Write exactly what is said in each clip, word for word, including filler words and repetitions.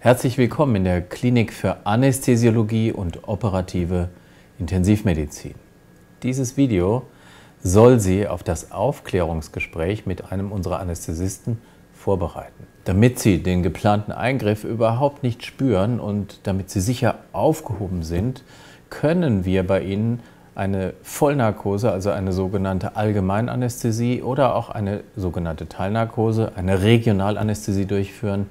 Herzlich willkommen in der Klinik für Anästhesiologie und operative Intensivmedizin. Dieses Video soll Sie auf das Aufklärungsgespräch mit einem unserer Anästhesisten vorbereiten, damit Sie den geplanten Eingriff überhaupt nicht spüren und damit Sie sicher aufgehoben sind, können wir bei Ihnen eine Vollnarkose, also eine sogenannte Allgemeinanästhesie oder auch eine sogenannte Teilnarkose, eine Regionalanästhesie durchführen.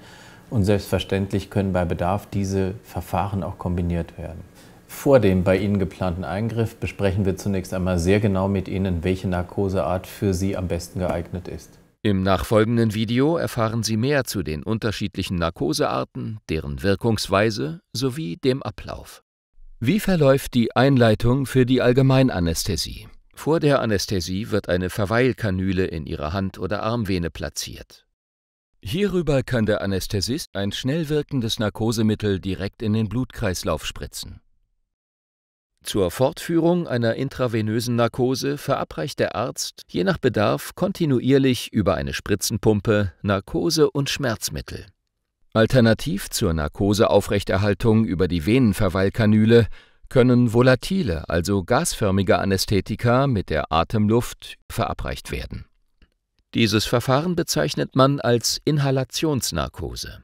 Und selbstverständlich können bei Bedarf diese Verfahren auch kombiniert werden. Vor dem bei Ihnen geplanten Eingriff besprechen wir zunächst einmal sehr genau mit Ihnen, welche Narkoseart für Sie am besten geeignet ist. Im nachfolgenden Video erfahren Sie mehr zu den unterschiedlichen Narkosearten, deren Wirkungsweise sowie dem Ablauf. Wie verläuft die Einleitung für die Allgemeinanästhesie? Vor der Anästhesie wird eine Verweilkanüle in Ihrer Hand- oder Armvene platziert. Hierüber kann der Anästhesist ein schnell wirkendes Narkosemittel direkt in den Blutkreislauf spritzen. Zur Fortführung einer intravenösen Narkose verabreicht der Arzt je nach Bedarf kontinuierlich über eine Spritzenpumpe Narkose und Schmerzmittel. Alternativ zur Narkoseaufrechterhaltung über die Venenverweilkanüle können volatile, also gasförmige Anästhetika mit der Atemluft verabreicht werden. Dieses Verfahren bezeichnet man als Inhalationsnarkose.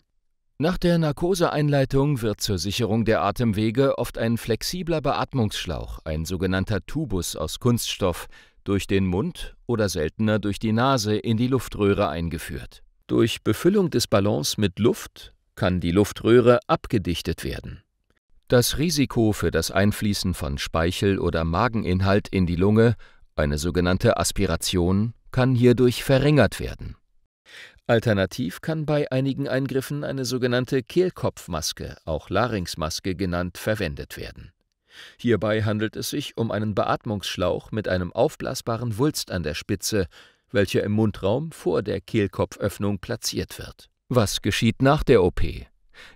Nach der Narkoseeinleitung wird zur Sicherung der Atemwege oft ein flexibler Beatmungsschlauch, ein sogenannter Tubus aus Kunststoff, durch den Mund oder seltener durch die Nase in die Luftröhre eingeführt. Durch Befüllung des Ballons mit Luft kann die Luftröhre abgedichtet werden. Das Risiko für das Einfließen von Speichel oder Mageninhalt in die Lunge, eine sogenannte Aspiration, kann hierdurch verringert werden. Alternativ kann bei einigen Eingriffen eine sogenannte Kehlkopfmaske, auch Larynxmaske genannt, verwendet werden. Hierbei handelt es sich um einen Beatmungsschlauch mit einem aufblasbaren Wulst an der Spitze, welcher im Mundraum vor der Kehlkopföffnung platziert wird. Was geschieht nach der O P?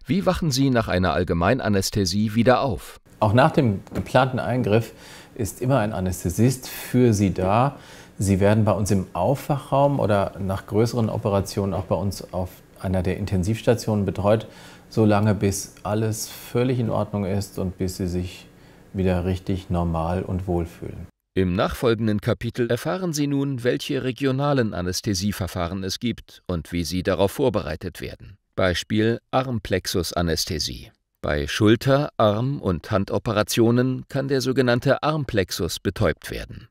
Wie wachen Sie nach einer Allgemeinanästhesie wieder auf? Auch nach dem geplanten Eingriff ist immer ein Anästhesist für Sie da. Sie werden bei uns im Aufwachraum oder nach größeren Operationen auch bei uns auf einer der Intensivstationen betreut, solange bis alles völlig in Ordnung ist und bis Sie sich wieder richtig normal und wohlfühlen. Im nachfolgenden Kapitel erfahren Sie nun, welche regionalen Anästhesieverfahren es gibt und wie Sie darauf vorbereitet werden. Beispiel Armplexusanästhesie. Bei Schulter-, Arm- und Handoperationen kann der sogenannte Armplexus betäubt werden.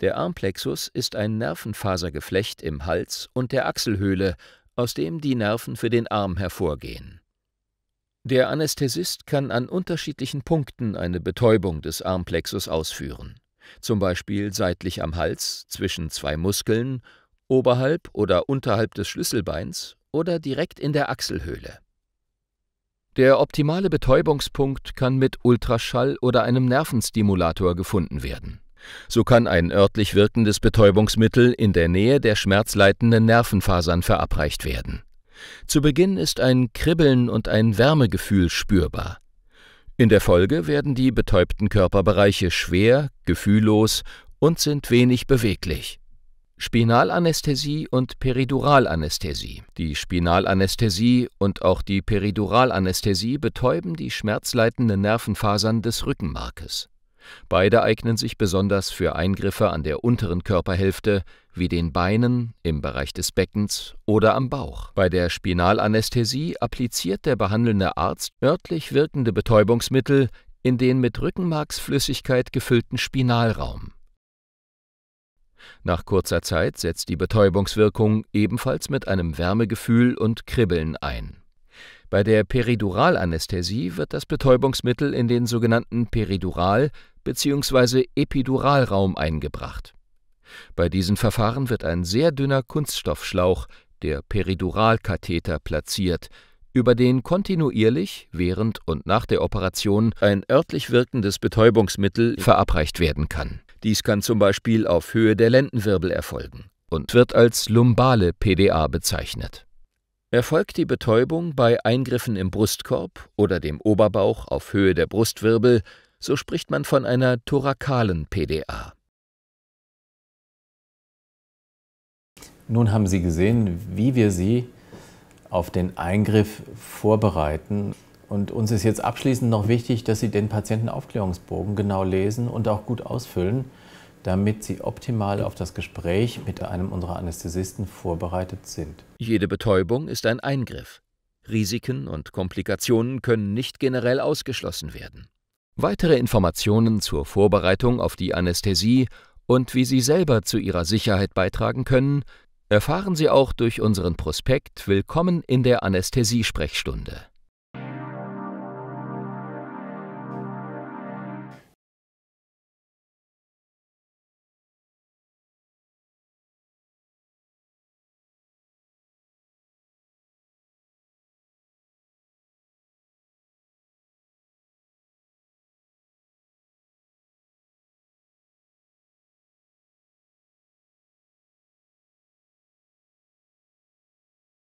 Der Armplexus ist ein Nervenfasergeflecht im Hals und der Achselhöhle, aus dem die Nerven für den Arm hervorgehen. Der Anästhesist kann an unterschiedlichen Punkten eine Betäubung des Armplexus ausführen, zum Beispiel seitlich am Hals, zwischen zwei Muskeln, oberhalb oder unterhalb des Schlüsselbeins oder direkt in der Achselhöhle. Der optimale Betäubungspunkt kann mit Ultraschall oder einem Nervenstimulator gefunden werden. So kann ein örtlich wirkendes Betäubungsmittel in der Nähe der schmerzleitenden Nervenfasern verabreicht werden. Zu Beginn ist ein Kribbeln und ein Wärmegefühl spürbar. In der Folge werden die betäubten Körperbereiche schwer, gefühllos und sind wenig beweglich. Spinalanästhesie und Periduralanästhesie. Die Spinalanästhesie und auch die Periduralanästhesie betäuben die schmerzleitenden Nervenfasern des Rückenmarkes. Beide eignen sich besonders für Eingriffe an der unteren Körperhälfte, wie den Beinen, im Bereich des Beckens oder am Bauch. Bei der Spinalanästhesie appliziert der behandelnde Arzt örtlich wirkende Betäubungsmittel in den mit Rückenmarksflüssigkeit gefüllten Spinalraum. Nach kurzer Zeit setzt die Betäubungswirkung ebenfalls mit einem Wärmegefühl und Kribbeln ein. Bei der Periduralanästhesie wird das Betäubungsmittel in den sogenannten Peridural- bzw. Epiduralraum eingebracht. Bei diesen Verfahren wird ein sehr dünner Kunststoffschlauch, der Periduralkatheter, platziert, über den kontinuierlich während und nach der Operation ein örtlich wirkendes Betäubungsmittel verabreicht werden kann. Dies kann zum Beispiel auf Höhe der Lendenwirbel erfolgen und wird als lumbale P D A bezeichnet. Erfolgt die Betäubung bei Eingriffen im Brustkorb oder dem Oberbauch auf Höhe der Brustwirbel, so spricht man von einer thorakalen P D A. Nun haben Sie gesehen, wie wir Sie auf den Eingriff vorbereiten. Und uns ist jetzt abschließend noch wichtig, dass Sie den Patientenaufklärungsbogen genau lesen und auch gut ausfüllen, damit Sie optimal auf das Gespräch mit einem unserer Anästhesisten vorbereitet sind. Jede Betäubung ist ein Eingriff. Risiken und Komplikationen können nicht generell ausgeschlossen werden. Weitere Informationen zur Vorbereitung auf die Anästhesie und wie Sie selber zu Ihrer Sicherheit beitragen können, erfahren Sie auch durch unseren Prospekt Willkommen in der Anästhesiesprechstunde.